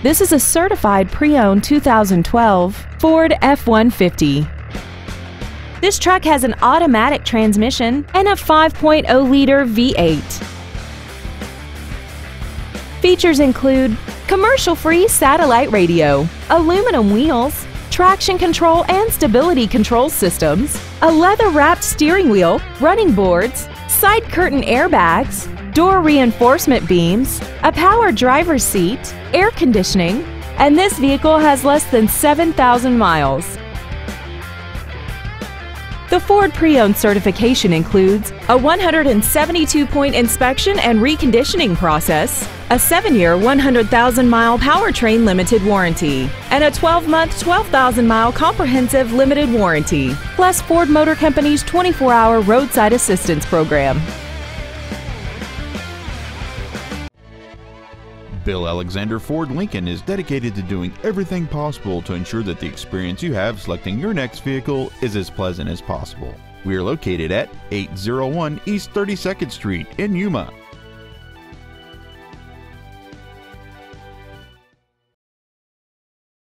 This is a certified pre-owned 2012 Ford F-150. This truck has an automatic transmission and a 5.0-liter V8. Features include commercial-free satellite radio, aluminum wheels, traction control and stability control systems, a leather-wrapped steering wheel, running boards, side curtain airbags, door reinforcement beams, a power driver's seat, air conditioning, and this vehicle has less than 7,000 miles. The Ford Pre-Owned certification includes a 172-point inspection and reconditioning process, a 7-year 100,000-mile powertrain limited warranty, and a 12-month 12,000-mile comprehensive limited warranty, plus Ford Motor Company's 24-hour roadside assistance program. Bill Alexander Ford Lincoln is dedicated to doing everything possible to ensure that the experience you have selecting your next vehicle is as pleasant as possible. We are located at 801 East 32nd Street in Yuma.